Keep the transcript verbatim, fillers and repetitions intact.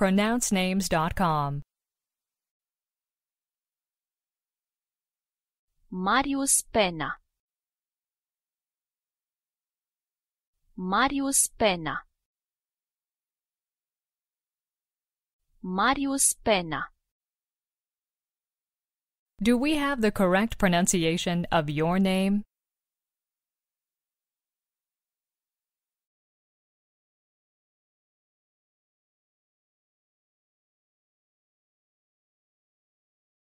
Pronounce Names dot com. Marius Pena. Marius Pena. Marius Pena. Do we have the correct pronunciation of your name?